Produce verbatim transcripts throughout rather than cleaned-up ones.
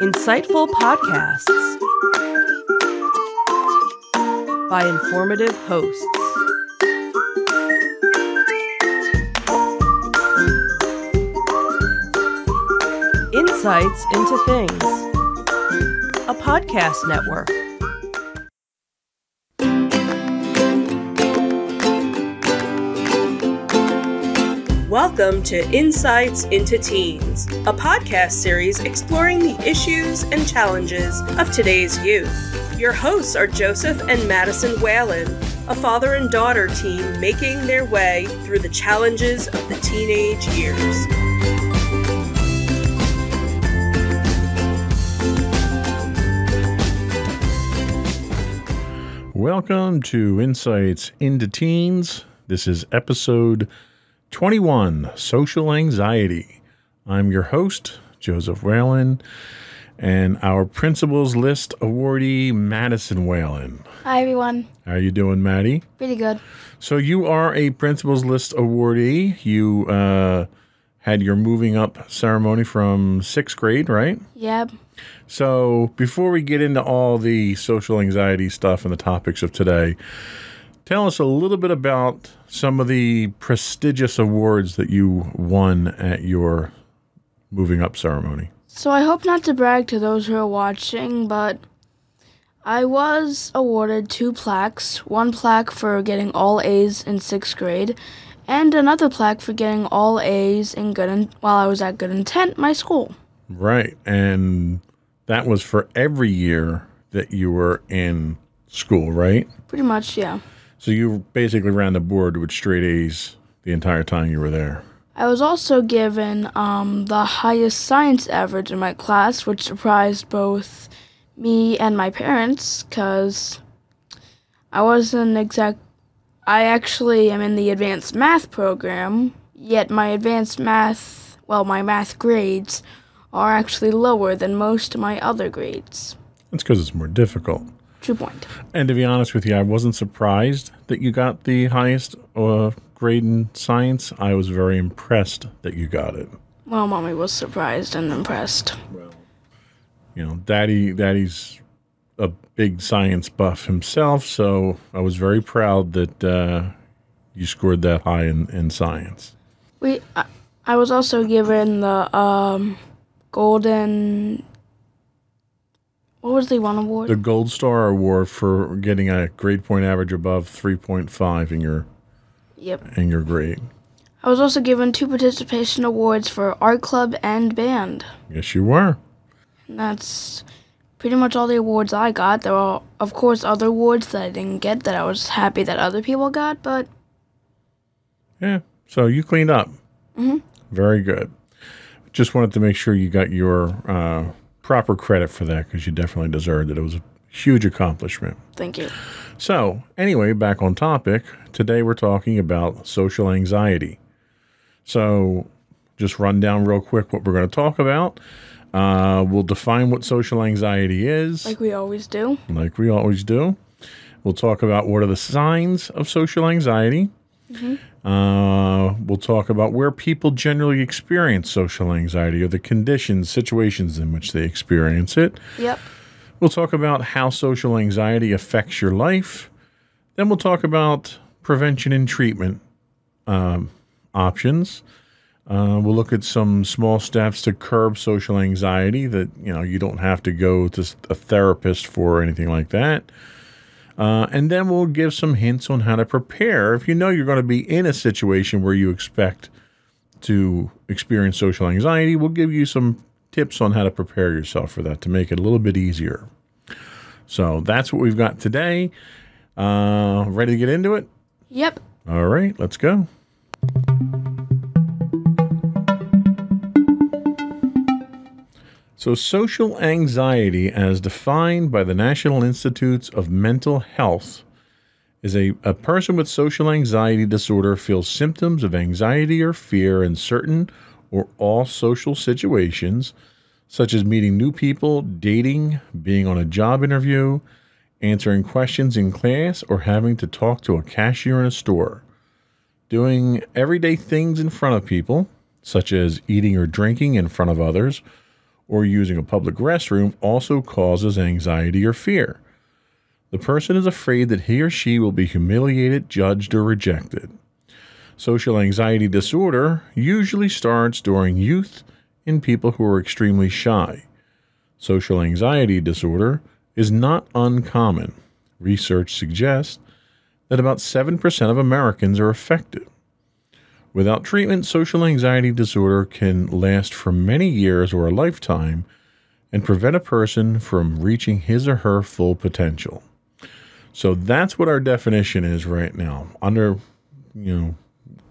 Insightful Podcasts by Informative Hosts. Insights into Things, a podcast network. Welcome to Insights into Teens, a podcast series exploring the issues and challenges of today's youth. Your hosts are Joseph and Madison Whalen, a father and daughter team making their way through the challenges of the teenage years. Welcome to Insights into Teens. This is episode twenty-one, Social Anxiety. I'm your host, Joseph Whalen, and our Principals List awardee, Madison Whalen. Hi, everyone. How are you doing, Maddie? Pretty good. So you are a Principals List awardee. You uh, had your moving up ceremony from sixth grade, right? Yep. So before we get into all the social anxiety stuff and the topics of today, tell us a little bit about some of the prestigious awards that you won at your moving up ceremony. So I hope not to brag to those who are watching, but I was awarded two plaques, one plaque for getting all A's in sixth grade and another plaque for getting all A's in good in while I was at Good Intent, my school. Right, and that was for every year that you were in school, right? Pretty much, yeah. So you basically ran the board with straight A's the entire time you were there. I was also given um, the highest science average in my class, which surprised both me and my parents because I wasn't exact. I actually am in the advanced math program, yet my advanced math, well, my math grades are actually lower than most of my other grades. That's because it's more difficult. True point. And to be honest with you, I wasn't surprised that you got the highest uh, grade in science. I was very impressed that you got it. Well, Mommy was surprised and impressed. Well, you know, Daddy, Daddy's a big science buff himself, so I was very proud that uh, you scored that high in, in science. We, I, I was also given the um, golden... What was the one award? The Gold Star Award for getting a grade point average above three point five in your yep. in your grade. I was also given two participation awards for art club and band. Yes, you were. And that's pretty much all the awards I got. There are, of course, other awards that I didn't get that I was happy that other people got, but... Yeah, so you cleaned up. Mm-hmm. Very good. Just wanted to make sure you got your... Uh, proper credit for that because you definitely deserved it. It was a huge accomplishment. Thank you. So anyway, back on topic, today we're talking about social anxiety. So just run down real quick what we're going to talk about. Uh, we'll define what social anxiety is. Like we always do. Like we always do. We'll talk about what are the signs of social anxiety. Mm-hmm. uh, we'll talk about where people generally experience social anxiety or the conditions, situations in which they experience it. Yep. We'll talk about how social anxiety affects your life. Then we'll talk about prevention and treatment um, options. Uh, we'll look at some small steps to curb social anxiety that, you know, you don't have to go to a therapist for or anything like that. Uh, and then we'll give some hints on how to prepare if you know you're going to be in a situation where you expect to experience social anxiety. We'll give you some tips on how to prepare yourself for that to make it a little bit easier. So that's what we've got today. Uh, ready to get into it? Yep. All right, let's go. So social anxiety, as defined by the National Institutes of Mental Health, is a, a person with social anxiety disorder feels symptoms of anxiety or fear in certain or all social situations, such as meeting new people, dating, being on a job interview, answering questions in class, or having to talk to a cashier in a store, doing everyday things in front of people, such as eating or drinking in front of others, or using a public restroom also causes anxiety or fear. The person is afraid that he or she will be humiliated, judged, or rejected. Social anxiety disorder usually starts during youth in people who are extremely shy. Social anxiety disorder is not uncommon. Research suggests that about seven percent of Americans are affected. Without treatment, social anxiety disorder can last for many years or a lifetime and prevent a person from reaching his or her full potential. So that's what our definition is right now, under, you know,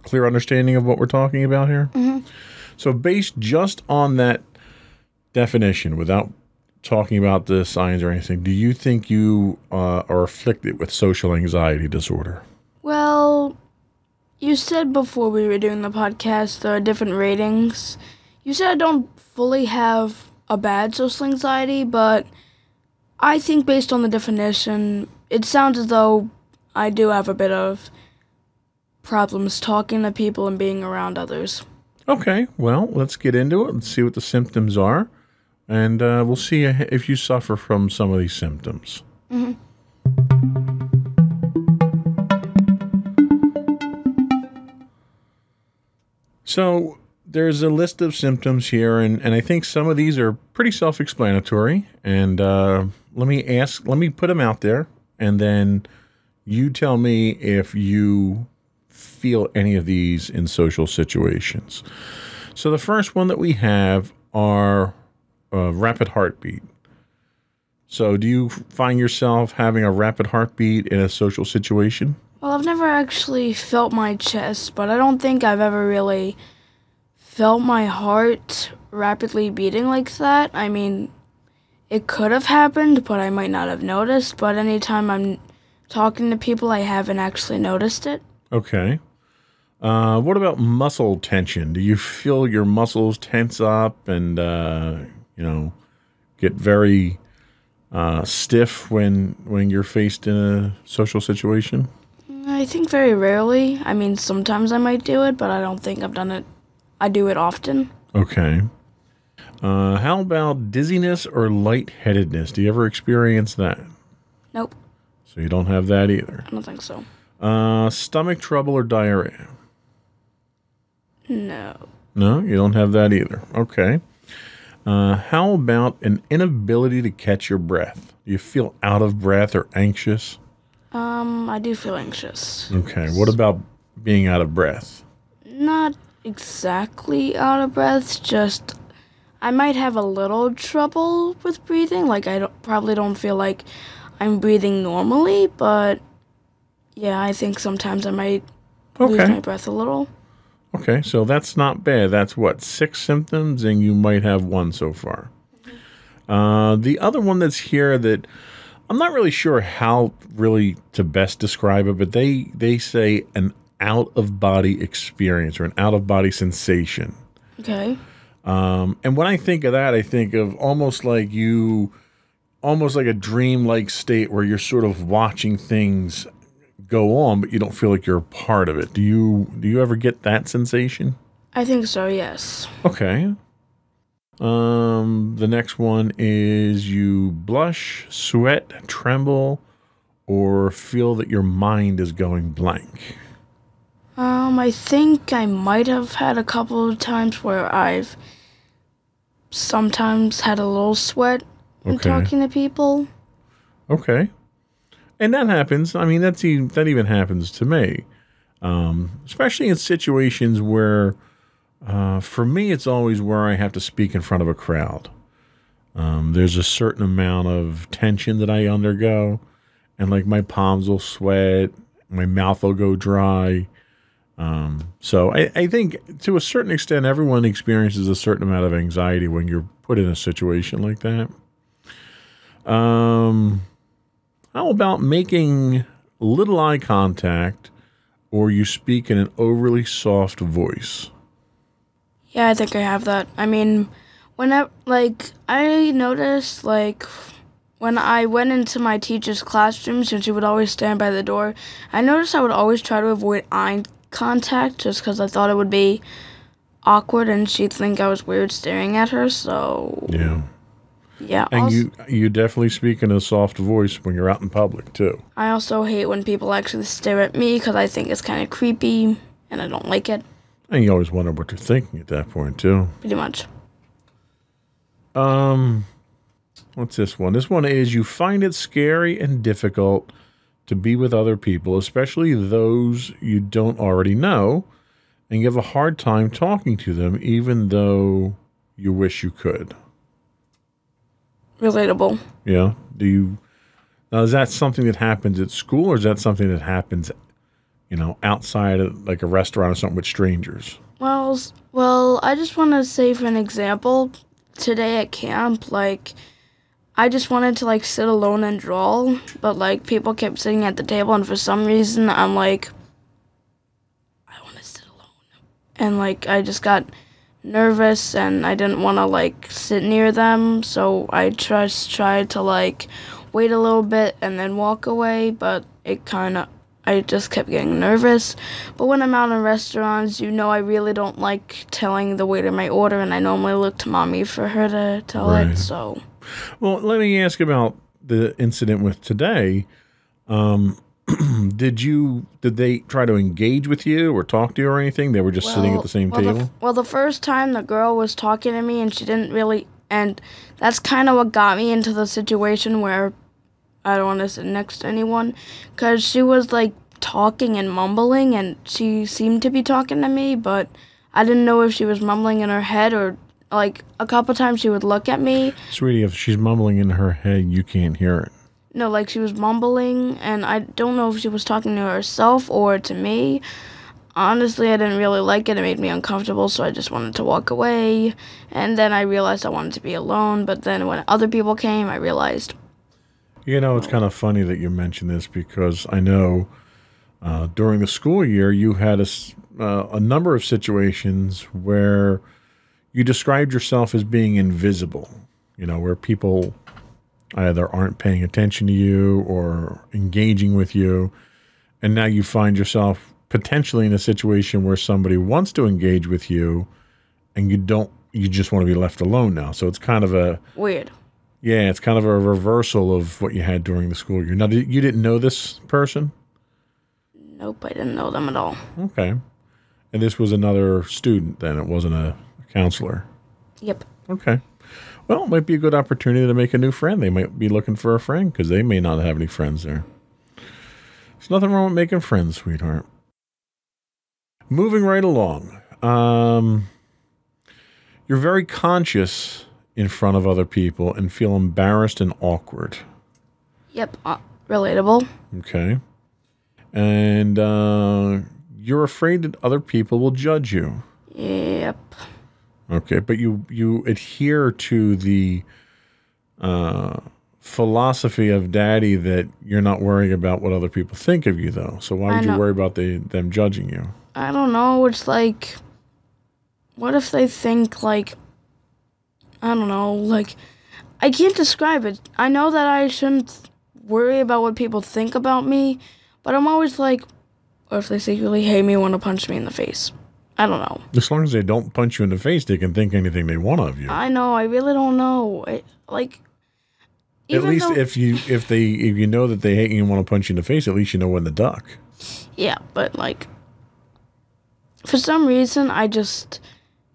clear understanding of what we're talking about here. Mm-hmm. So based just on that definition, without talking about the signs or anything, do you think you uh, are afflicted with social anxiety disorder? Well, you said before we were doing the podcast, there are different ratings. You said I don't fully have a bad social anxiety, but I think based on the definition, it sounds as though I do have a bit of problems talking to people and being around others. Okay, well, let's get into it. Let's see what the symptoms are, and uh, we'll see if you suffer from some of these symptoms. Mm-hmm. So there's a list of symptoms here, and, and I think some of these are pretty self-explanatory. And uh, let me ask, let me put them out there, and then you tell me if you feel any of these in social situations. So the first one that we have are uh, rapid heartbeat. So do you find yourself having a rapid heartbeat in a social situation? Well, I've never actually felt my chest, but I don't think I've ever really felt my heart rapidly beating like that. I mean, it could have happened, but I might not have noticed. But anytime I'm talking to people, I haven't actually noticed it. Okay. Uh, what about muscle tension? Do you feel your muscles tense up and, uh, you know, get very uh, stiff when when you're faced in a social situation? I think very rarely. I mean, sometimes I might do it, but I don't think I've done it. I do it often. Okay. Uh, how about dizziness or lightheadedness? Do you ever experience that? Nope. So you don't have that either? I don't think so. Uh, stomach trouble or diarrhea? No. No, you don't have that either. Okay. Uh, how about an inability to catch your breath? Do you feel out of breath or anxious? Um, I do feel anxious. Okay. What about being out of breath? Not exactly out of breath. Just I might have a little trouble with breathing. Like I don't, probably don't feel like I'm breathing normally, but yeah, I think sometimes I might lose okay. my breath a little. Okay, so that's not bad. That's what, six symptoms, and you might have one so far. Mm-hmm. Uh, the other one that's here that I'm not really sure how really to best describe it, but they, they say an out-of-body experience or an out-of-body sensation. Okay. Um, and when I think of that, I think of almost like you, almost like a dream-like state where you're sort of watching things go on, but you don't feel like you're a part of it. Do you do you ever get that sensation? I think so, yes. Okay. Um, the next one is you blush, sweat, tremble, or feel that your mind is going blank. Um, I think I might have had a couple of times where I've sometimes had a little sweat when okay. talking to people. Okay. And that happens. I mean, that's even, that even happens to me, um, especially in situations where, uh, for me, it's always where I have to speak in front of a crowd. Um, there's a certain amount of tension that I undergo, and like my palms will sweat, my mouth will go dry. Um, so I, I think to a certain extent, everyone experiences a certain amount of anxiety when you're put in a situation like that. Um... How about making little eye contact or you speak in an overly soft voice? Yeah, I think I have that. I mean, when I, like, I noticed, like, when I went into my teacher's classroom, since she would always stand by the door, I noticed I would always try to avoid eye contact just because I thought it would be awkward and she'd think I was weird staring at her, so... Yeah. Yeah. And also, you you definitely speak in a soft voice when you're out in public, too. I also hate when people actually stare at me because I think it's kind of creepy and I don't like it. And you always wonder what they're thinking at that point, too. Pretty much. Um, what's this one? This one is, you find it scary and difficult to be with other people, especially those you don't already know, and you have a hard time talking to them, even though you wish you could. Relatable. Yeah. Do you, now is that something that happens at school, or is that something that happens, you know, outside of like a restaurant or something with strangers? Well, well, I just want to say for an example, today at camp, like, I just wanted to like sit alone and draw, but like people kept sitting at the table, and for some reason I'm like, I want to sit alone, and like I just got nervous and I didn't want to like sit near them, so I just tried to like wait a little bit and then walk away, but it kind of, I just kept getting nervous. But when I'm out in restaurants, you know, I really don't like telling the waiter my order, and I normally look to mommy for her to tell right. it, so. Well, let me ask about the incident with today. Um, did you, did they try to engage with you or talk to you or anything? They were just well, sitting at the same well, table? The, well, the first time the girl was talking to me and she didn't really, and that's kind of what got me into the situation where I don't want to sit next to anyone, because she was like talking and mumbling, and she seemed to be talking to me, but I didn't know if she was mumbling in her head or like a couple times she would look at me. Sweetie, if she's mumbling in her head, you can't hear it. No, like she was mumbling, and I don't know if she was talking to herself or to me. Honestly, I didn't really like it. It made me uncomfortable, so I just wanted to walk away. And then I realized I wanted to be alone, but then when other people came, I realized. You know, it's kind of funny that you mention this, because I know uh, during the school year, you had a, uh, a number of situations where you described yourself as being invisible, you know, where people either aren't paying attention to you or engaging with you. And now you find yourself potentially in a situation where somebody wants to engage with you and you don't, you just want to be left alone now. So it's kind of a weird. Yeah. It's kind of a reversal of what you had during the school year. Now, you didn't know this person? Nope. I didn't know them at all. Okay. And this was another student then. It wasn't a counselor. Yep. Okay. Well, it might be a good opportunity to make a new friend. They might be looking for a friend because they may not have any friends there. There's nothing wrong with making friends, sweetheart. Moving right along. Um, you're very conscious in front of other people and feel embarrassed and awkward. Yep. Uh, relatable. Okay. And uh, you're afraid that other people will judge you. Yep. Okay, but you, you adhere to the uh, philosophy of Daddy that you're not worrying about what other people think of you, though. So why would you worry about the, them judging you? I don't know. It's like, what if they think, like, I don't know, like, I can't describe it. I know that I shouldn't worry about what people think about me, but I'm always like, what if they secretly hate me and want to punch me in the face? I don't know. As long as they don't punch you in the face, they can think anything they want of you. I know. I really don't know. I, like, at least if you if they if you know that they hate you and want to punch you in the face, at least you know when to duck. Yeah, but like, for some reason, I just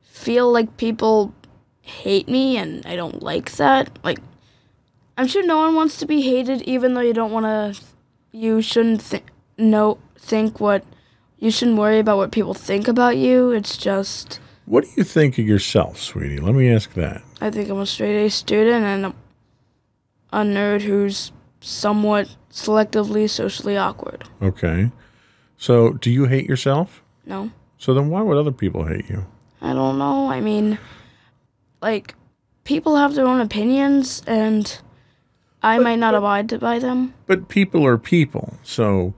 feel like people hate me, and I don't like that. Like, I'm sure no one wants to be hated, even though you don't want to. You shouldn't th no think what. You shouldn't worry about what people think about you. It's just... What do you think of yourself, sweetie? Let me ask that. I think I'm a straight A student and a, a nerd who's somewhat selectively socially awkward. Okay. So, do you hate yourself? No. So then why would other people hate you? I don't know. I mean, like, people have their own opinions, and I but, might not but, abide by them. But people are people, so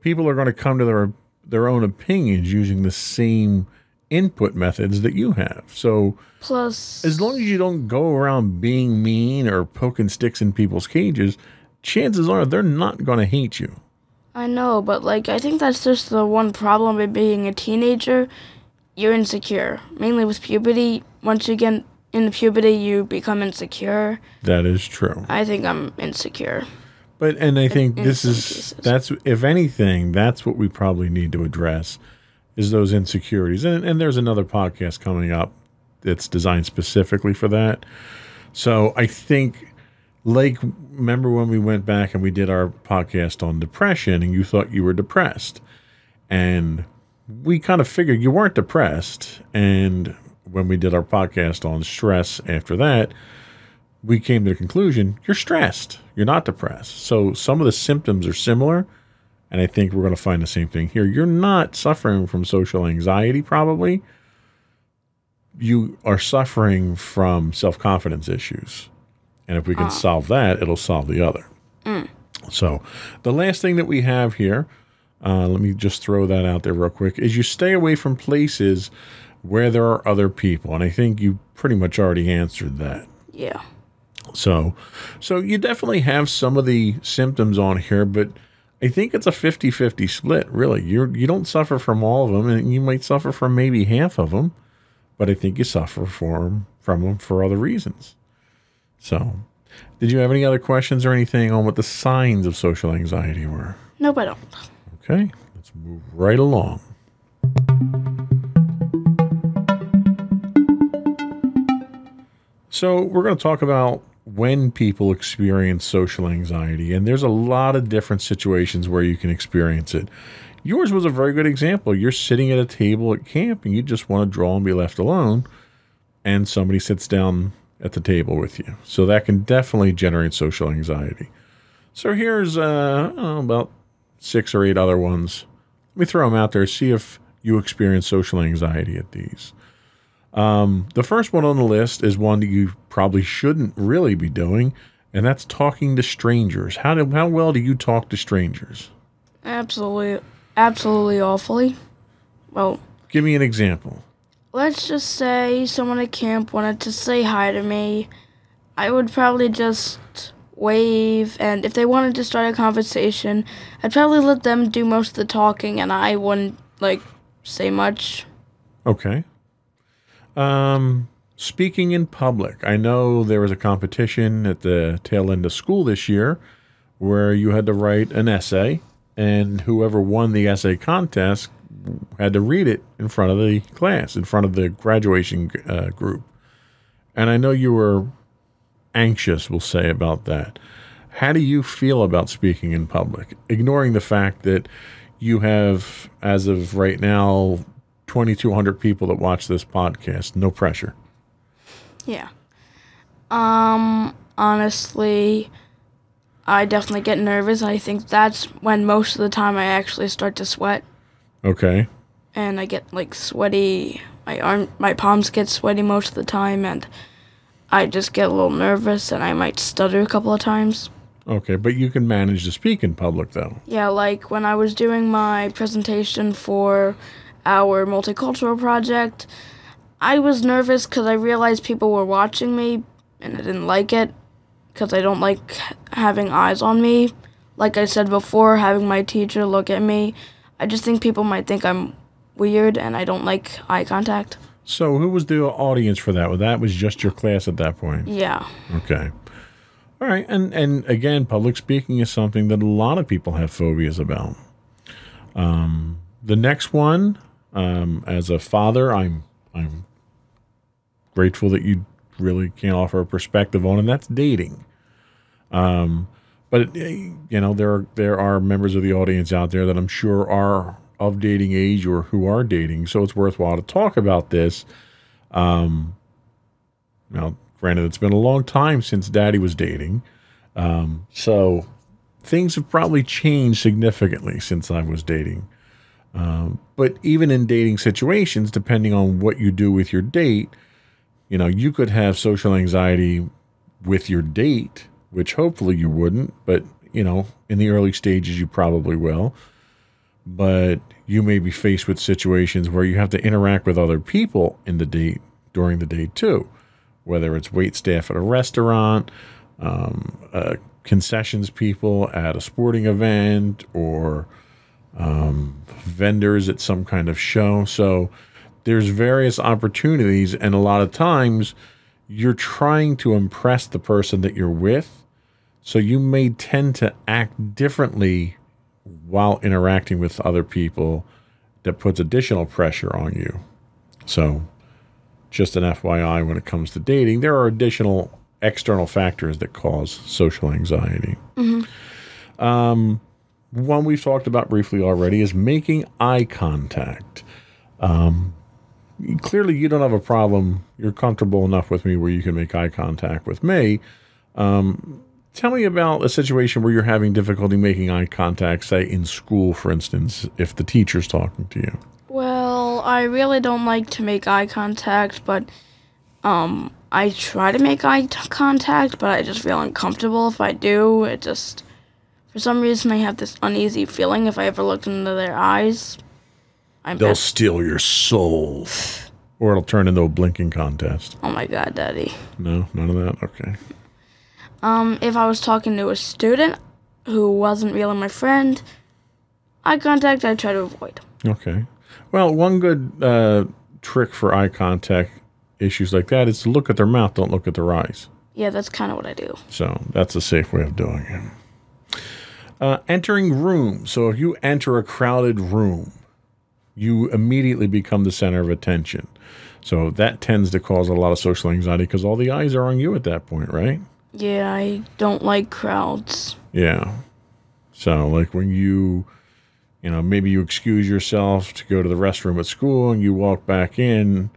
people are going to come to their their own opinions using the same input methods that you have. So plus, as long as you don't go around being mean or poking sticks in people's cages, chances are they're not going to hate you. I know, but like, I think that's just the one problem with being a teenager. you're insecure, mainly with puberty. Once you get in puberty, you become insecure. That is true. I think I'm insecure. But and I think in, this in is cases. that's if anything, that's what we probably need to address is those insecurities. And and there's another podcast coming up that's designed specifically for that. So I think, like, remember when we went back and we did our podcast on depression and you thought you were depressed, and we kind of figured you weren't depressed. And when we did our podcast on stress after that, we came to the conclusion you're stressed. You're not depressed. So some of the symptoms are similar, and I think we're going to find the same thing here. You're not suffering from social anxiety, probably. You are suffering from self-confidence issues. And if we can uh. solve that, it'll solve the other. Mm. So the last thing that we have here, uh, let me just throw that out there real quick, is you stay away from places where there are other people. And I think you pretty much already answered that. Yeah. So, so you definitely have some of the symptoms on here, but I think it's a fifty fifty split, really. You're, you don't suffer from all of them, and you might suffer from maybe half of them, but I think you suffer from, from them for other reasons. So, did you have any other questions or anything on what the signs of social anxiety were? Nope, I don't. Okay, let's move right along. So, we're going to talk about when people experience social anxiety, and there's a lot of different situations where you can experience it. Yours was a very good example. You're sitting at a table at camp, and you just want to draw and be left alone, and somebody sits down at the table with you. So that can definitely generate social anxiety. So here's uh, oh, about six or eight other ones. Let me throw them out there. See if you experience social anxiety at these. Um, the first one on the list is one that you probably shouldn't really be doing, and that's talking to strangers. How do, how well do you talk to strangers? Absolutely, absolutely awfully. Well, give me an example. Let's just say someone at camp wanted to say hi to me. I would probably just wave, and if they wanted to start a conversation, I'd probably let them do most of the talking, and I wouldn't, like, say much. Okay. Um, speaking in public. I know there was a competition at the tail end of school this year where you had to write an essay, and whoever won the essay contest had to read it in front of the class, in front of the graduation uh, group. And I know you were anxious, we'll say, about that. How do you feel about speaking in public? Ignoring the fact that you have, as of right now, twenty-two hundred people that watch this podcast. No pressure. Yeah. Um, honestly, I definitely get nervous. I think that's when most of the time I actually start to sweat. Okay. And I get, like, sweaty. My arm, my palms get sweaty most of the time, and I just get a little nervous, and I might stutter a couple of times. Okay, but you can manage to speak in public, though. Yeah, like when I was doing my presentation for our multicultural project, I was nervous because I realized people were watching me, and I didn't like it because I don't like having eyes on me. Like I said before, having my teacher look at me, I just think people might think I'm weird, and I don't like eye contact. So who was the audience for that? Well, that was just your class at that point. Yeah. Okay. All right. And, and again, public speaking is something that a lot of people have phobias about. Um, the next one, um, as a father, I'm, I'm grateful that you really can't offer a perspective on, and that's dating. Um, But, you know, there are, there are members of the audience out there that I'm sure are of dating age or who are dating, so it's worthwhile to talk about this. Um, now, granted, it's been a long time since Daddy was dating, um, so things have probably changed significantly since I was dating. Um, but even in dating situations, depending on what you do with your date, you know, you could have social anxiety with your date, which hopefully you wouldn't, but, you know, in the early stages you probably will. But you may be faced with situations where you have to interact with other people in the date, during the date too, whether it's wait staff at a restaurant, um, uh, concessions people at a sporting event, or um, vendors at some kind of show. So there's various opportunities, and a lot of times you're trying to impress the person that you're with. So you may tend to act differently while interacting with other people that puts additional pressure on you. So just an F Y I, when it comes to dating, there are additional external factors that cause social anxiety. Mm-hmm. Um, one we've talked about briefly already is making eye contact. Um, clearly you don't have a problem. You're comfortable enough with me where you can make eye contact with me. Um, tell me about a situation where you're having difficulty making eye contact, say in school, for instance, if the teacher's talking to you. Well, I really don't like to make eye contact, but um, I try to make eye contact, but I just feel uncomfortable if I do. It just, for some reason, I have this uneasy feeling if I ever look into their eyes. I'm They'll steal your soul. Or it'll turn into a blinking contest. Oh my God, Daddy. No, none of that? Okay. Um, if I was talking to a student who wasn't really my friend, eye contact I try to avoid. Okay. Well, one good uh, trick for eye contact issues like that is to look at their mouth, don't look at their eyes. Yeah, that's kind of what I do. So that's a safe way of doing it. Uh, entering rooms. So if you enter a crowded room, you immediately become the center of attention. So that tends to cause a lot of social anxiety because all the eyes are on you at that point, right? Yeah, I don't like crowds. Yeah. So like when you, you know, maybe you excuse yourself to go to the restroom at school and you walk back in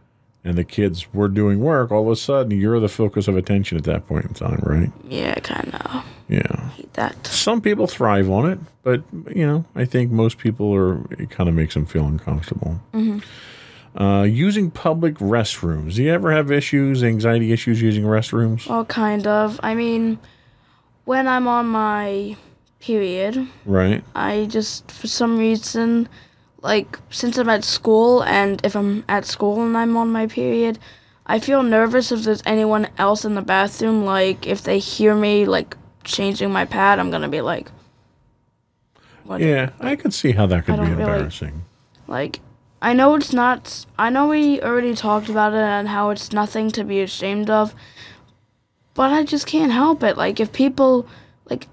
and the kids were doing work, all of a sudden you're the focus of attention at that point in time, right? Yeah, kind of. Yeah. I hate that. Some people thrive on it, but, you know, I think most people are, it kind of makes them feel uncomfortable. Mm-hmm. Uh, using public restrooms. Do you ever have issues, anxiety issues using restrooms? Well, kind of. I mean, when I'm on my period, right? I just, for some reason, like, since I'm at school, and if I'm at school and I'm on my period, I feel nervous if there's anyone else in the bathroom. Like, if they hear me, like, changing my pad, I'm going to be like, what? Yeah, I could see how that could be embarrassing. Really, like, I know it's not, I know we already talked about it and how it's nothing to be ashamed of, but I just can't help it. Like, if people, like,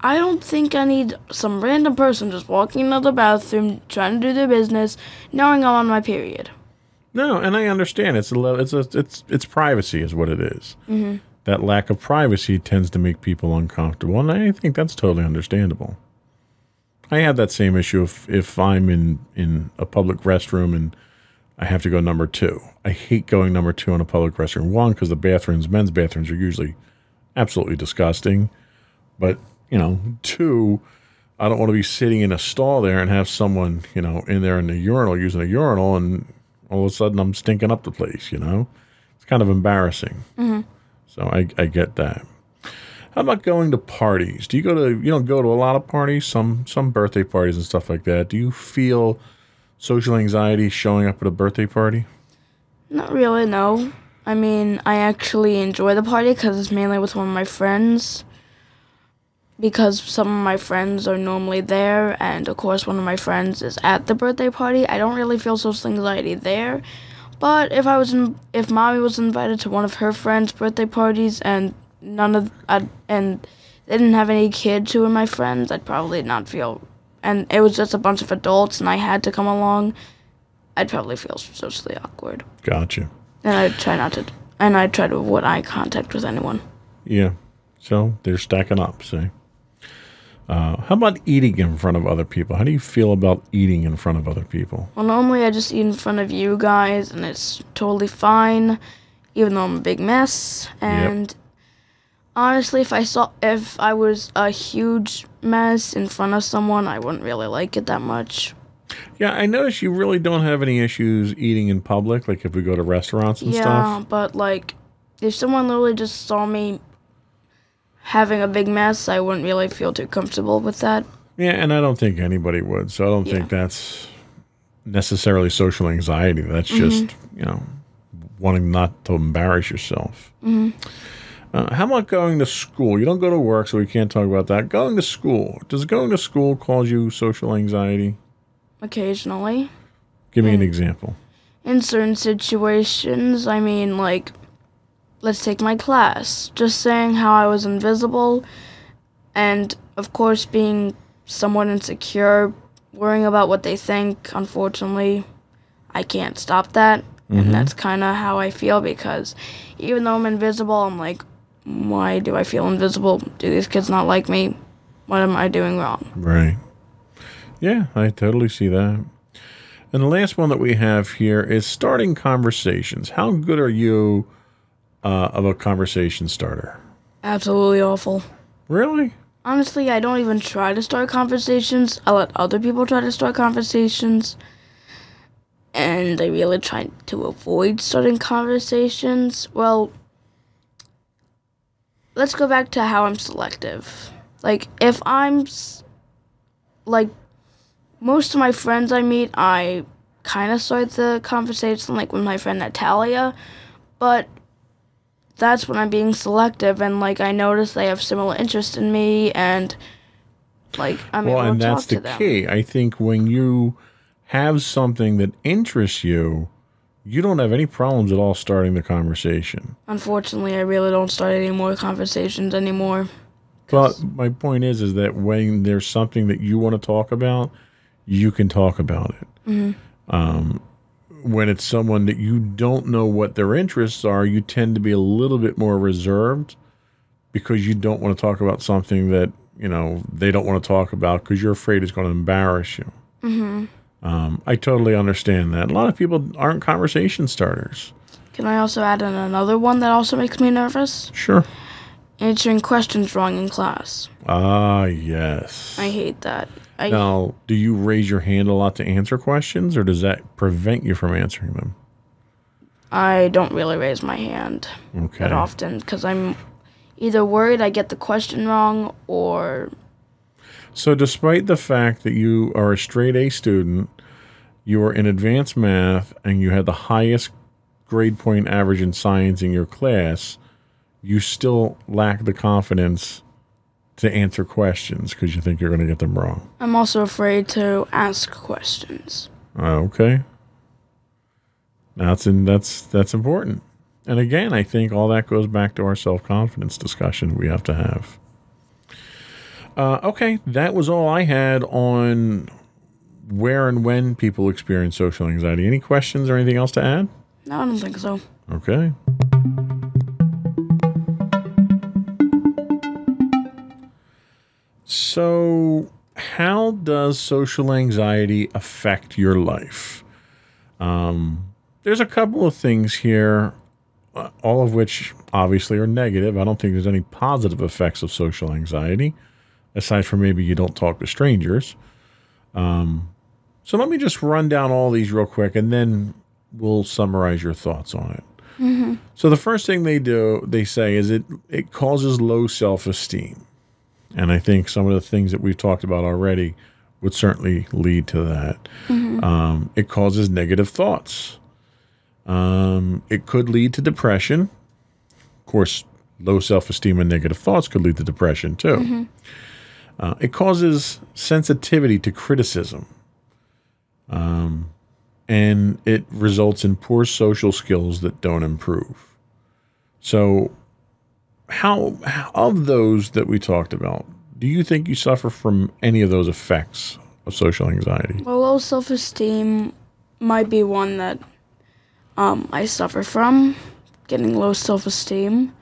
I don't think I need some random person just walking into the bathroom, trying to do their business, knowing I'm on my period. No, and I understand. It's a, it's a, it's it's privacy is what it is. Mm-hmm. That lack of privacy tends to make people uncomfortable, and I think that's totally understandable. I have that same issue if, if I'm in, in a public restroom and I have to go number two. I hate going number two in a public restroom. One, because the bathrooms, men's bathrooms, are usually absolutely disgusting. But, you know, two, I don't want to be sitting in a stall there and have someone, you know, in there in the urinal, using a urinal, and all of a sudden I'm stinking up the place, you know. It's kind of embarrassing. Mm-hmm. So I, I get that. How about going to parties? Do you go to, you don't go to a lot of parties, some some birthday parties and stuff like that. Do you feel social anxiety showing up at a birthday party? Not really, no. I mean, I actually enjoy the party because it's mainly with one of my friends. Because some of my friends are normally there, and of course one of my friends is at the birthday party. I don't really feel social anxiety there. But if I was in, if Mommy was invited to one of her friends' birthday parties and none of I'd, and they didn't have any kids who were my friends, I'd probably not feel. And it was just a bunch of adults, and I had to come along. I'd probably feel socially awkward. Gotcha. And I'd try not to. And I'd try to avoid eye contact with anyone. Yeah. So they're stacking up. See. Uh, how about eating in front of other people? How do you feel about eating in front of other people? Well, normally I just eat in front of you guys, and it's totally fine, even though I'm a big mess. And yep. Honestly, if I saw if I was a huge mess in front of someone, I wouldn't really like it that much. Yeah, I notice you really don't have any issues eating in public, like if we go to restaurants and yeah, stuff. Yeah, but like if someone literally just saw me having a big mess, I wouldn't really feel too comfortable with that. Yeah, and I don't think anybody would, so I don't yeah. think that's necessarily social anxiety. That's mm-hmm. just, you know, wanting not to embarrass yourself. Mm-hmm. uh, how about going to school? You don't go to work, so we can't talk about that. Going to school. Does going to school cause you social anxiety? Occasionally. Give me and, an example. in certain situations. I mean, like, let's take my class. Just saying how I was invisible and, of course, being somewhat insecure, worrying about what they think. Unfortunately, I can't stop that. Mm-hmm. And that's kind of how I feel, because even though I'm invisible, I'm like, why do I feel invisible? Do these kids not like me? What am I doing wrong? Right. Yeah, I totally see that. And the last one that we have here is starting conversations. How good are you uh, of a conversation starter? Absolutely awful. Really? Honestly, I don't even try to start conversations. I let other people try to start conversations. And I really try to avoid starting conversations. Well, let's go back to how I'm selective. Like, if I'm, like, most of my friends I meet, I kind of start the conversation, like, with my friend Natalia. But that's when I'm being selective, and, like, I notice they have similar interests in me, and, like, I'm able to talk to them. Well, and that's the key. I think when you have something that interests you, you don't have any problems at all starting the conversation. Unfortunately, I really don't start any more conversations anymore. But my point is, is that when there's something that you want to talk about, you can talk about it. Mm-hmm. Um, when it's someone that you don't know what their interests are, you tend to be a little bit more reserved because you don't want to talk about something that, you know, they don't want to talk about because you're afraid it's going to embarrass you. Mm-hmm. Um, I totally understand that. A lot of people aren't conversation starters. Can I also add in another one that also makes me nervous? Sure. Answering questions wrong in class. Ah, yes. I hate that. I now, do you raise your hand a lot to answer questions, or does that prevent you from answering them? I don't really raise my hand okay. that often, because I'm either worried I get the question wrong or... So despite the fact that you are a straight A student, you were in advanced math, and you had the highest grade point average in science in your class, you still lack the confidence to answer questions because you think you're going to get them wrong. I'm also afraid to ask questions. Uh, okay. That's, in, that's, that's important. And again, I think all that goes back to our self-confidence discussion we have to have. Uh, okay, that was all I had on where and when people experience social anxiety. Any questions or anything else to add? No, I don't think so. Okay. So how does social anxiety affect your life? Um, there's a couple of things here, all of which obviously are negative. I don't think there's any positive effects of social anxiety, aside from maybe you don't talk to strangers. Um, so let me just run down all these real quick, and then we'll summarize your thoughts on it. Mm-hmm. So the first thing they do, they say, is it, it causes low self-esteem. And I think some of the things that we've talked about already would certainly lead to that. Mm-hmm. Um, it causes negative thoughts. Um, it could lead to depression. Of course, low self-esteem and negative thoughts could lead to depression too. Mm-hmm. Uh, it causes sensitivity to criticism, um, and it results in poor social skills that don't improve. So how, how of those that we talked about, do you think you suffer from any of those effects of social anxiety? Well, low self-esteem might be one that um, I suffer from, getting low self-esteem.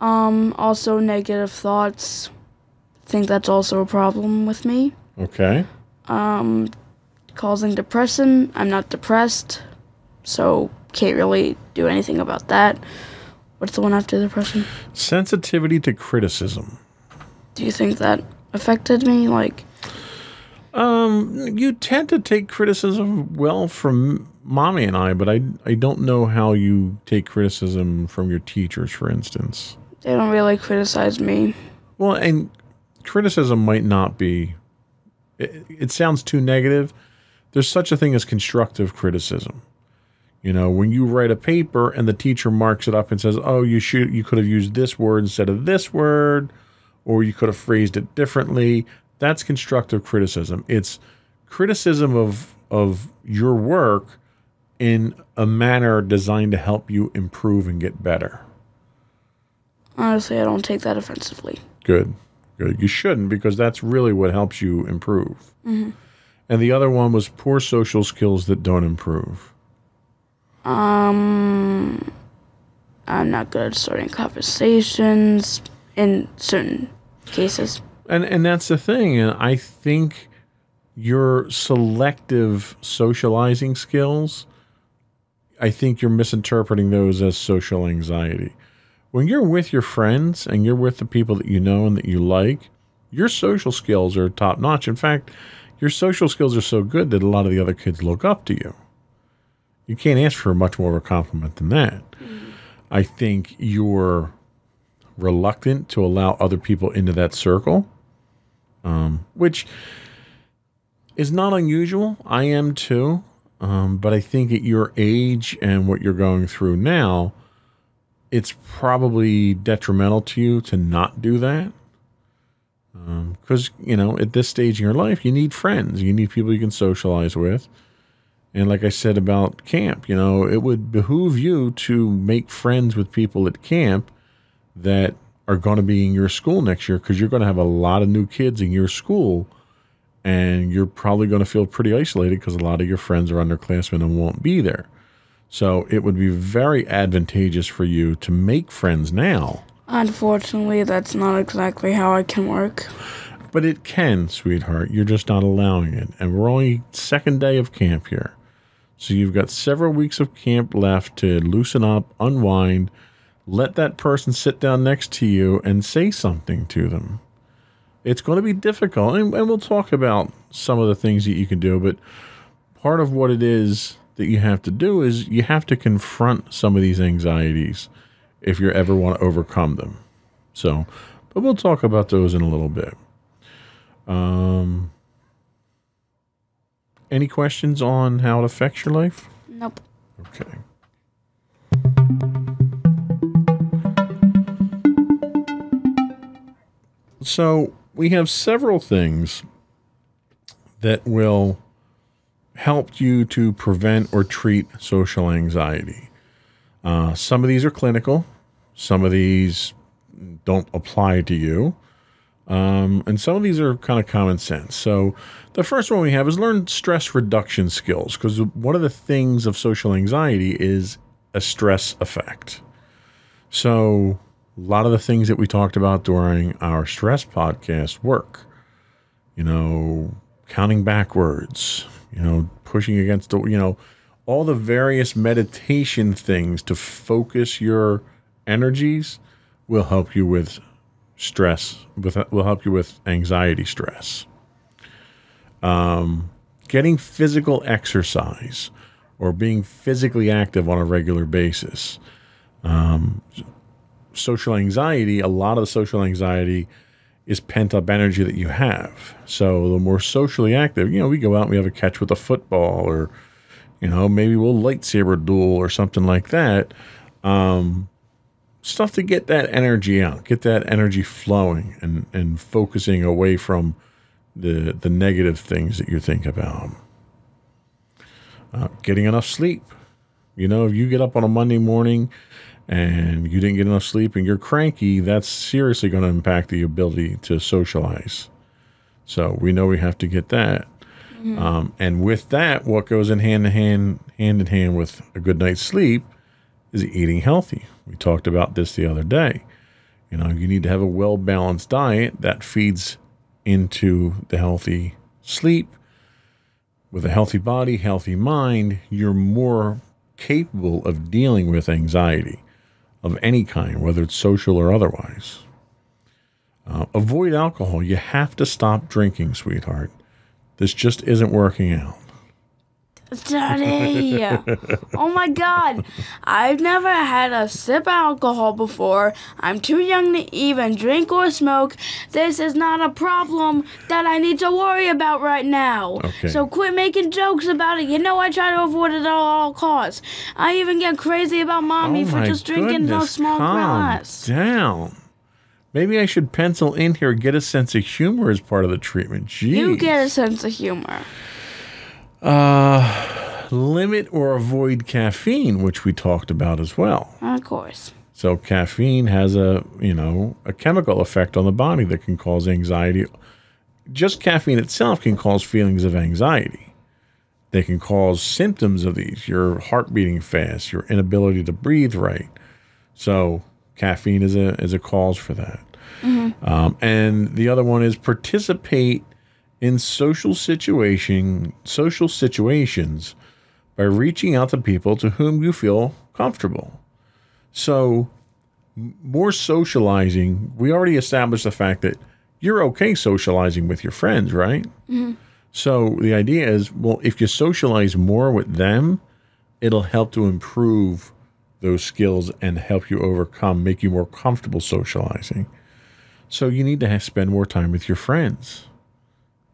Um, also negative thoughts. I think that's also a problem with me. Okay. Um, causing depression. I'm not depressed, so can't really do anything about that. What's the one after depression? Sensitivity to criticism. Do you think that affected me? Like, um, you tend to take criticism well from Mommy and I, but I I don't know how you take criticism from your teachers, for instance. They don't really criticize me. Well, and criticism might not be, it, it sounds too negative. There's such a thing as constructive criticism. You know, when you write a paper and the teacher marks it up and says, oh, you should, you could have used this word instead of this word, or you could have phrased it differently. That's constructive criticism. It's criticism of, of your work in a manner designed to help you improve and get better? Honestly, I don't take that offensively. Good. Good. You shouldn't, because that's really what helps you improve. Mm-hmm. And the other one was poor social skills that don't improve. Um, I'm not good at starting conversations in certain cases. And and that's the thing. And I think your selective socializing skills, I think you're misinterpreting those as social anxiety. When you're with your friends and you're with the people that you know and that you like, your social skills are top notch. In fact, your social skills are so good that a lot of the other kids look up to you. You can't ask for much more of a compliment than that. Mm-hmm. I think you're reluctant to allow other people into that circle, um, which is not unusual. I am too. Um, but I think at your age and what you're going through now, it's probably detrimental to you to not do that. Because, um, you know, at this stage in your life, you need friends. You need people you can socialize with. And like I said about camp, you know, it would behoove you to make friends with people at camp that are going to be in your school next year, because you're going to have a lot of new kids in your school, and you're probably going to feel pretty isolated because a lot of your friends are underclassmen and won't be there. So it would be very advantageous for you to make friends now. Unfortunately, that's not exactly how it can work. But it can, sweetheart. You're just not allowing it. And we're only second day of camp here. So you've got several weeks of camp left to loosen up, unwind, let that person sit down next to you and say something to them. It's going to be difficult. And, and we'll talk about some of the things that you can do. But part of what it is that you have to do is you have to confront some of these anxieties if you ever want to overcome them. So, but we'll talk about those in a little bit. Um, any questions on how it affects your life? Nope. Okay. So we have several things that will help you to prevent or treat social anxiety. Uh, some of these are clinical. Some of these don't apply to you. Um, and some of these are kind of common sense. So the first one we have is learn stress reduction skills, because one of the things of social anxiety is a stress effect. So a lot of the things that we talked about during our stress podcast work, you know, counting backwards, you know, pushing against the, you know, all the various meditation things to focus your energies will help you with stress, with, will help you with anxiety stress. Um, getting physical exercise or being physically active on a regular basis. Um, social anxiety, a lot of social anxiety is pent up energy that you have. So the more socially active, you know, we go out and we have a catch with a football, or you know, maybe we'll lightsaber duel or something like that. Um, stuff to get that energy out, get that energy flowing and, and focusing away from the, the negative things that you think about. Uh, getting enough sleep. You know, if you get up on a Monday morning and you didn't get enough sleep and you're cranky, that's seriously going to impact the ability to socialize. So we know we have to get that. Mm-hmm. Um, and with that, what goes in hand to hand, hand in hand with a good night's sleep is eating healthy. We talked about this the other day. You know, you need to have a well-balanced diet that feeds into the healthy sleep. With a healthy body, healthy mind, you're more capable of dealing with anxiety of any kind, whether it's social or otherwise. Uh, avoid alcohol. You have to stop drinking, sweetheart. This just isn't working out. Daddy! Oh my God! I've never had a sip of alcohol before. I'm too young to even drink or smoke. This is not a problem that I need to worry about right now. Okay. So quit making jokes about it. You know I try to avoid it at all costs. I even get crazy about mommy oh for just drinking no small glass. Down. Maybe I should pencil in here, get a sense of humor as part of the treatment. Jeez. You get a sense of humor. Uh, Limit or avoid caffeine, which we talked about as well. Of course. So caffeine has a, you know, a chemical effect on the body that can cause anxiety. Just caffeine itself can cause feelings of anxiety. They can cause symptoms of these, your heart beating fast, your inability to breathe right. So caffeine is a, is a cause for that. Mm-hmm. Um, and the other one is participate in social situation, social situations by reaching out to people to whom you feel comfortable. So more socializing, we already established the fact that you're okay socializing with your friends, right? Mm-hmm. So the idea is, well, if you socialize more with them, it'll help to improve those skills and help you overcome, make you more comfortable socializing. So you need to have, spend more time with your friends.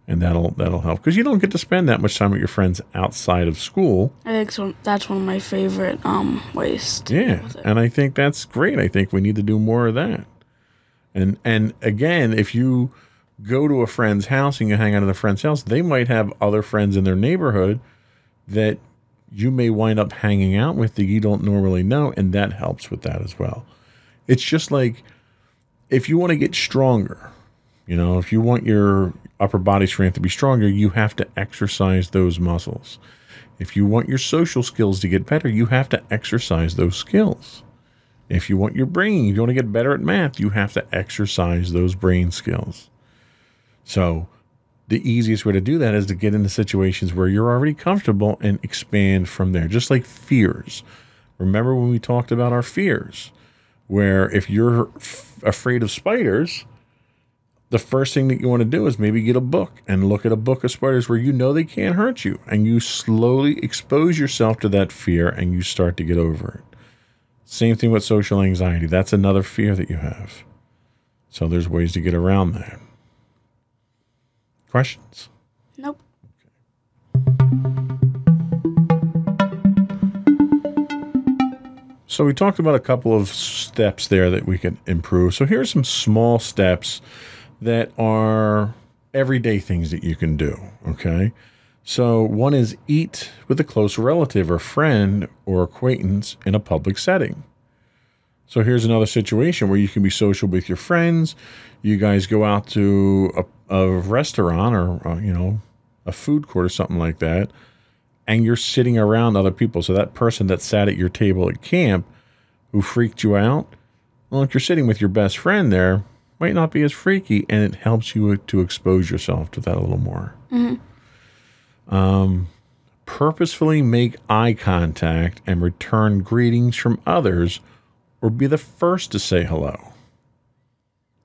And that'll that'll help, because you don't get to spend that much time with your friends outside of school. I think so, that's one of my favorite um, ways. To yeah, and I think that's great. I think we need to do more of that. And and again, if you go to a friend's house and you hang out at a friend's house, they might have other friends in their neighborhood that you may wind up hanging out with that you don't normally know, and that helps with that as well. It's just like if you want to get stronger, you know, if you want your upper body strength to be stronger, you have to exercise those muscles. If you want your social skills to get better, you have to exercise those skills. If you want your brain, if you want to get better at math, you have to exercise those brain skills. So the easiest way to do that is to get into situations where you're already comfortable and expand from there, just like fears. Remember when we talked about our fears, where if you're f- afraid of spiders, the first thing that you want to do is maybe get a book and look at a book of spiders where you know they can't hurt you, and you slowly expose yourself to that fear and you start to get over it. Same thing with social anxiety. That's another fear that you have. So there's ways to get around that. Questions? Nope. Okay. So we talked about a couple of steps there that we can improve. So here are some small steps that are everyday things that you can do, okay? So one is eat with a close relative or friend or acquaintance in a public setting. So here's another situation where you can be social with your friends. You guys go out to a, a restaurant or, uh, you know, a food court or something like that, and you're sitting around other people. So that person that sat at your table at camp who freaked you out, well, if you're sitting with your best friend there, might not be as freaky, and it helps you to expose yourself to that a little more. Mm-hmm. Um, purposefully make eye contact and return greetings from others, or be the first to say hello.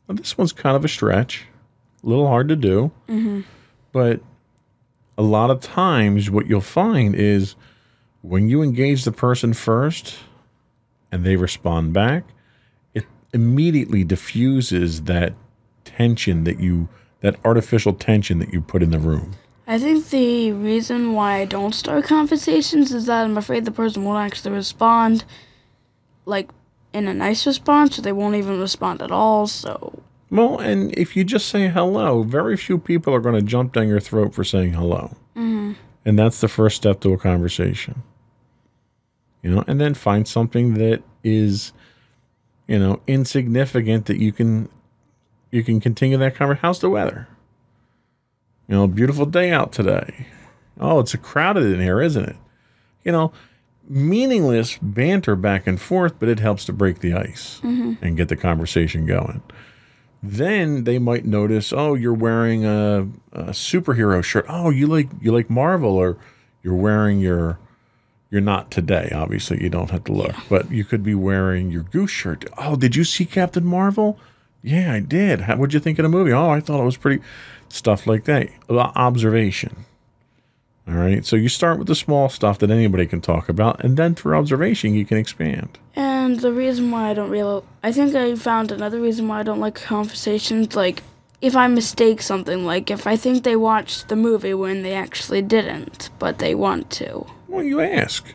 Now, this one's kind of a stretch, a little hard to do, mm-hmm. but a lot of times what you'll find is when you engage the person first and they respond back, immediately diffuses that tension that you, that artificial tension that you put in the room. I think the reason why I don't start conversations is that I'm afraid the person won't actually respond, like, in a nice response, or they won't even respond at all, so. Well, and if you just say hello, very few people are going to jump down your throat for saying hello. Mm-hmm. And that's the first step to a conversation. You know, and then find something that is, you know, insignificant that you can, you can continue that conversation. How's the weather? You know, beautiful day out today. Oh, it's a crowded in here, isn't it? You know, meaningless banter back and forth, but it helps to break the ice mm-hmm. and get the conversation going. Then they might notice, oh, you're wearing a, a superhero shirt. Oh, you like, you like Marvel, or you're wearing your, you're not today, obviously. You don't have to look. Yeah. But you could be wearing your Goose shirt. Oh, did you see Captain Marvel? Yeah, I did. How, what'd you think of the movie? Oh, I thought it was pretty... Stuff like that. Observation. All right? So you start with the small stuff that anybody can talk about, and then through observation, you can expand. And the reason why I don't really... I think I found another reason why I don't like conversations. Like, if I mistake something. Like, if I think they watched the movie when they actually didn't, but they want to. Well, you ask,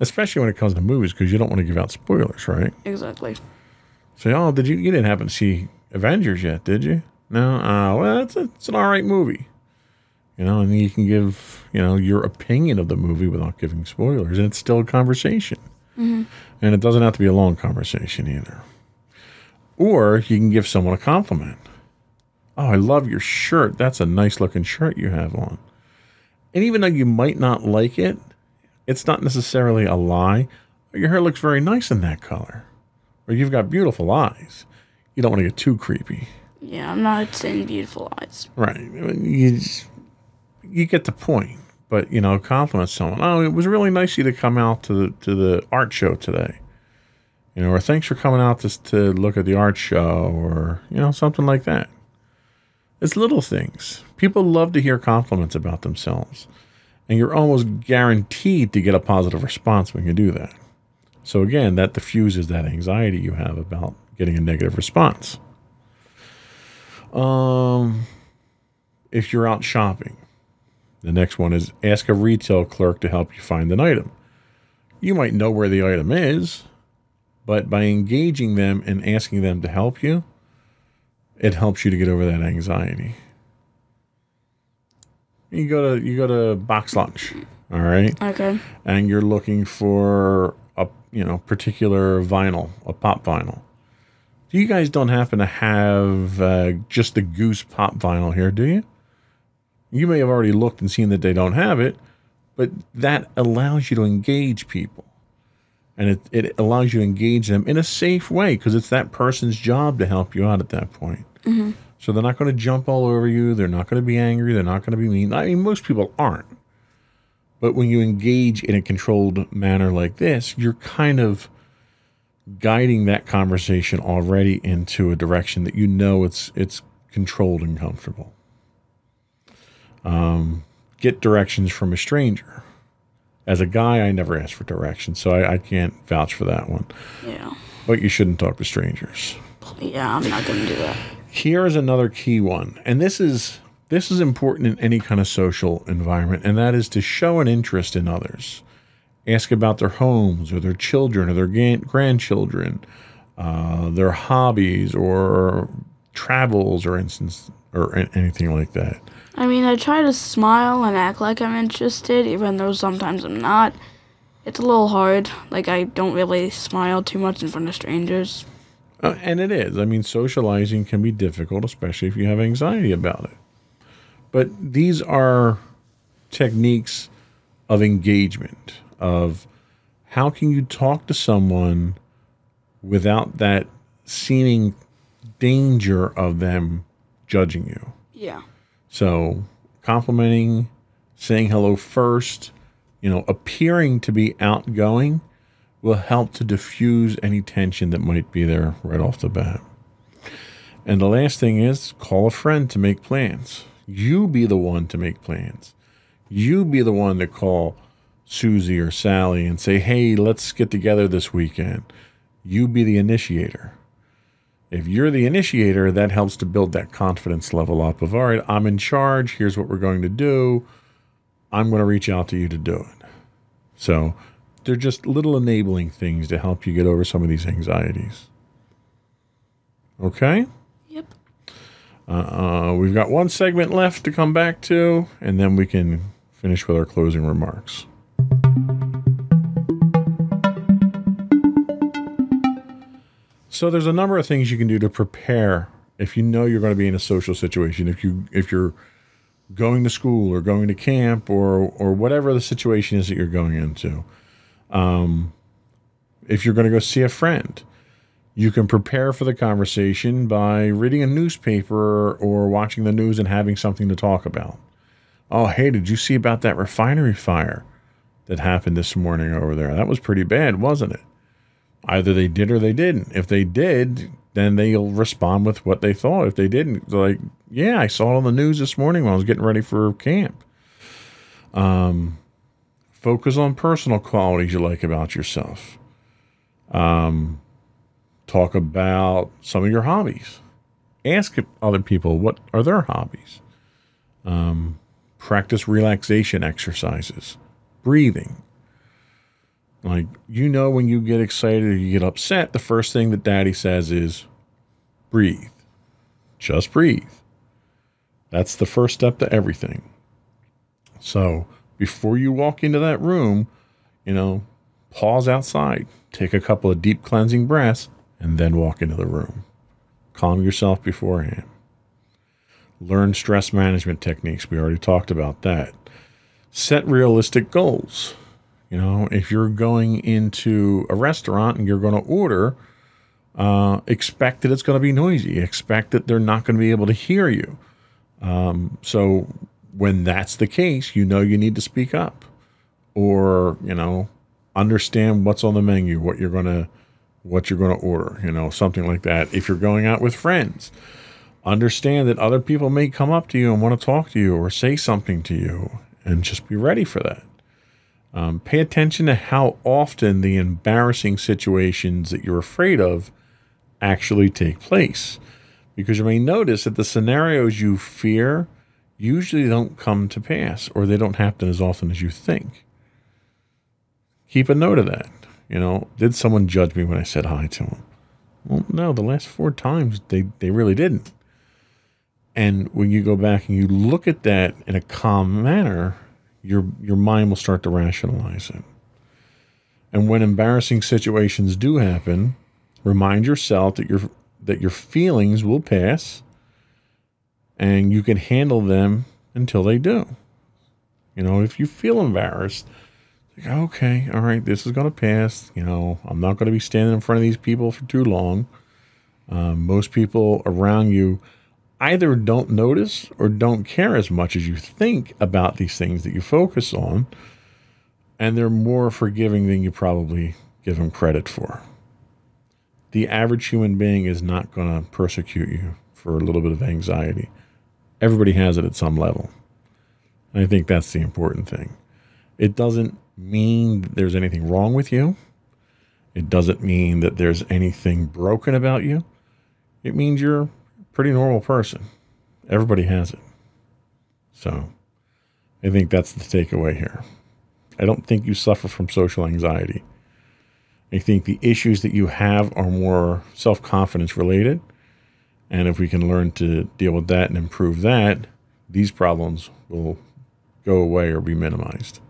especially when it comes to movies, because you don't want to give out spoilers, right? Exactly. Say, oh, did you? You didn't happen to see Avengers yet, did you? No. Uh, well, it's, a, it's an all right movie. You know, and you can give, you know, your opinion of the movie without giving spoilers. And it's still a conversation. Mm-hmm. And it doesn't have to be a long conversation either. Or you can give someone a compliment. Oh, I love your shirt. That's a nice looking shirt you have on. And even though you might not like it, it's not necessarily a lie. Your hair looks very nice in that color. Or you've got beautiful eyes. You don't want to get too creepy. Yeah, I'm not saying beautiful eyes. Right. You, you get the point. But, you know, compliment someone. Oh, it was really nice of you to come out to the, to the art show today. You know, or thanks for coming out to, to look at the art show, or, you know, something like that. It's little things. People love to hear compliments about themselves. And you're almost guaranteed to get a positive response when you do that. So again, that diffuses that anxiety you have about getting a negative response. Um, if you're out shopping, the next one is ask a retail clerk to help you find an item. You might know where the item is, but by engaging them and asking them to help you, it helps you to get over that anxiety. You go to you go to Box Lunch, all right? Okay. And you're looking for a you know particular vinyl, a pop vinyl. Do you guys don't happen to have uh, just the Goose pop vinyl here, do you? You may have already looked and seen that they don't have it, but that allows you to engage people. And it, it allows you to engage them in a safe way, because it's that person's job to help you out at that point. Mm-hmm. So they're not going to jump all over you. They're not going to be angry. They're not going to be mean. I mean, most people aren't. But when you engage in a controlled manner like this, you're kind of guiding that conversation already into a direction that you know it's it's controlled and comfortable. Um, get directions from a stranger. As a guy, I never ask for directions, so I, I can't vouch for that one. Yeah. But you shouldn't talk to strangers. Yeah, I'm not going to do that. Here is another key one, and this is this is important in any kind of social environment, and that is to show an interest in others. Ask about their homes or their children or their grandchildren, uh, their hobbies or travels, or instance or anything like that. I mean, I try to smile and act like I'm interested, even though sometimes I'm not. It's a little hard. Like, I don't really smile too much in front of strangers. Uh, and it is. I mean, socializing can be difficult, especially if you have anxiety about it. But these are techniques of engagement, of how can you talk to someone without that seeming danger of them judging you. Yeah. So complimenting, saying hello first, you know, appearing to be outgoing will help to diffuse any tension that might be there right off the bat. And the last thing is call a friend to make plans. You be the one to make plans. You be the one to call Susie or Sally and say, hey, let's get together this weekend. You be the initiator. If you're the initiator, that helps to build that confidence level up of, all right, I'm in charge. Here's what we're going to do. I'm going to reach out to you to do it. So they're just little enabling things to help you get over some of these anxieties. Okay? Yep. Uh, uh, we've got one segment left to come back to, and then we can finish with our closing remarks. So there's a number of things you can do to prepare if you know you're going to be in a social situation. If you if you're going to school or going to camp or or whatever the situation is that you're going into, um, if you're going to go see a friend, you can prepare for the conversation by reading a newspaper or watching the news and having something to talk about. Oh, hey, did you see about that refinery fire that happened this morning over there? That was pretty bad, wasn't it? Either they did or they didn't. If they did, then they'll respond with what they thought. If they didn't, they're like, yeah, I saw it on the news this morning when I was getting ready for camp. Um, focus on personal qualities you like about yourself. Um, talk about some of your hobbies. Ask other people, what are their hobbies? Um, practice relaxation exercises, breathing. Like, you know, when you get excited or you get upset, the first thing that daddy says is breathe. Just breathe. That's the first step to everything. So before you walk into that room, you know, pause outside, take a couple of deep cleansing breaths, and then walk into the room. Calm yourself beforehand. Learn stress management techniques. We already talked about that. Set realistic goals. You know, if you're going into a restaurant and you're going to order, uh, expect that it's going to be noisy. Expect that they're not going to be able to hear you. Um, so when that's the case, you know you need to speak up, or, you know, understand what's on the menu, what you're going to, what you're going to order, you know, something like that. If you're going out with friends, understand that other people may come up to you and want to talk to you or say something to you, and just be ready for that. Um, pay attention to how often the embarrassing situations that you're afraid of actually take place, because you may notice that the scenarios you fear usually don't come to pass, or they don't happen as often as you think. Keep a note of that. You know, did someone judge me when I said hi to them? Well, no, the last four times they, they really didn't. And when you go back and you look at that in a calm manner, your, your mind will start to rationalize it. And when embarrassing situations do happen, remind yourself that your, that your feelings will pass, and you can handle them until they do. You know, if you feel embarrassed, like, okay, all right, this is going to pass. You know, I'm not going to be standing in front of these people for too long. Um, most people around you either don't notice or don't care as much as you think about these things that you focus on, and they're more forgiving than you probably give them credit for. The average human being is not going to persecute you for a little bit of anxiety. Everybody has it at some level. And I think that's the important thing. It doesn't mean that there's anything wrong with you. It doesn't mean that there's anything broken about you. It means you're a pretty normal person. Everybody has it. So I think that's the takeaway here. I don't think you suffer from social anxiety. I think the issues that you have are more self-confidence related. And if we can learn to deal with that and improve that, these problems will go away or be minimized.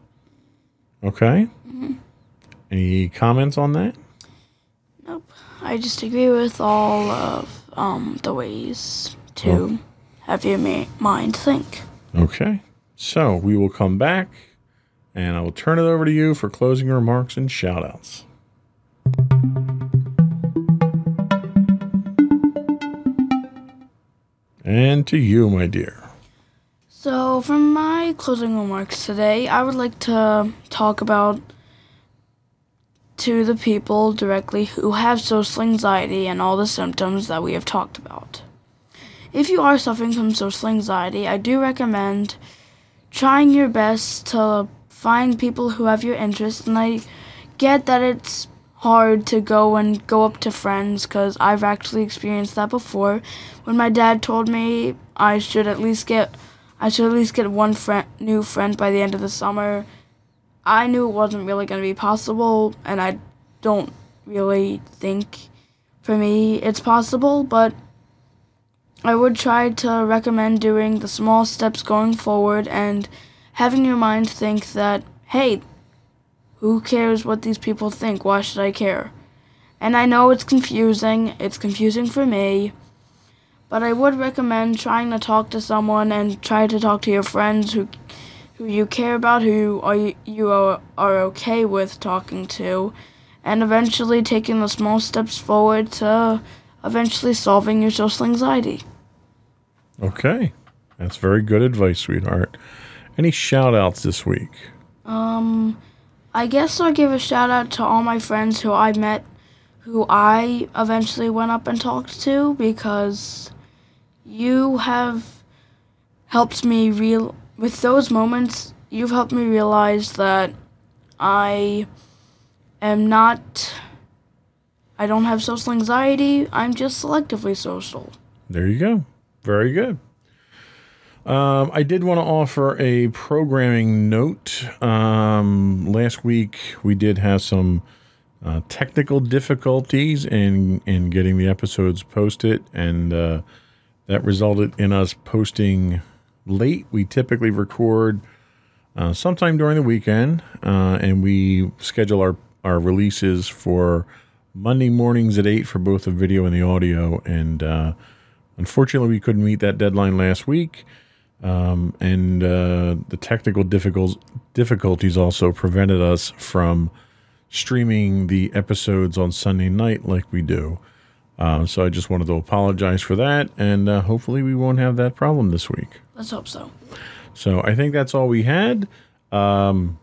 Okay. Mm-hmm. Any comments on that? Nope. I just agree with all of um, the ways to oh. have your mind think. Okay. So we will come back, and I will turn it over to you for closing remarks and shout-outs. And to you, my dear. So for my closing remarks today, I would like to talk about to the people directly who have social anxiety and all the symptoms that we have talked about. If you are suffering from social anxiety, I do recommend trying your best to find people who have your interest. And I get that it's hard to go and go up to friends, because I've actually experienced that before. When my dad told me I should at least get... I should at least get one friend, new friend by the end of the summer. I knew it wasn't really going to be possible, and I don't really think, for me, it's possible, but I would try to recommend doing the small steps going forward and having your mind think that, hey, who cares what these people think? Why should I care? And I know it's confusing. It's confusing for me. But I would recommend trying to talk to someone, and try to talk to your friends who who you care about, who are, you are, are okay with talking to, and eventually taking the small steps forward to eventually solving your social anxiety. Okay. That's very good advice, sweetheart. Any shout-outs this week? Um, I guess I'll give a shout-out to all my friends who I met, who I eventually went up and talked to, because... you have helped me real with those moments. You've helped me realize that I am not, I don't have social anxiety. I'm just selectively social. There you go. Very good. Um, I did want to offer a programming note. Um, last week we did have some uh, technical difficulties in, in getting the episodes posted, and, uh, that resulted in us posting late. We typically record uh, sometime during the weekend, uh, and we schedule our, our releases for Monday mornings at eight for both the video and the audio. And uh, unfortunately, we couldn't meet that deadline last week. Um, and uh, the technical difficulties also prevented us from streaming the episodes on Sunday night like we do. Uh, so I just wanted to apologize for that, and uh, hopefully we won't have that problem this week. Let's hope so. So I think that's all we had. Um,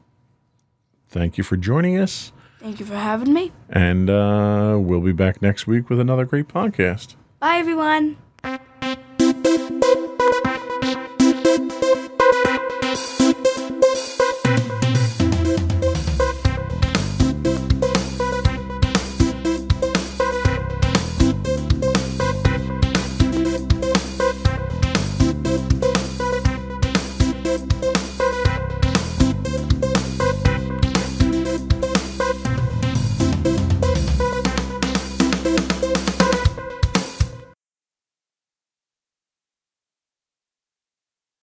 thank you for joining us. Thank you for having me. And uh, we'll be back next week with another great podcast. Bye, everyone.